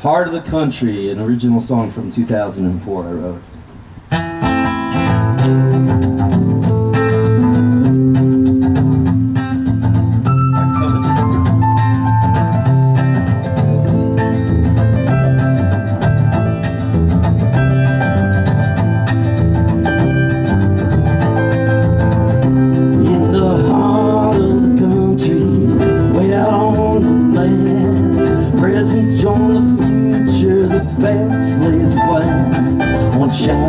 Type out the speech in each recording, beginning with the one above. Heart of the Country, an original song from 2004 I wrote. Present, join the future, the best lays plan.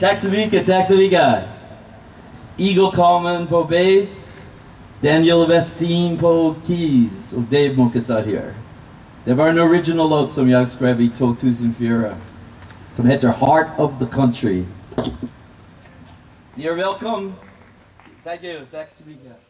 Tack så mycket! Egil Kalman på bass, Daniel Westin på keys och Dave Maakestad här. Det var en original låt som jag skrev i 2004 som heter Heart of the Country. Ni är välkomna! Tack så mycket!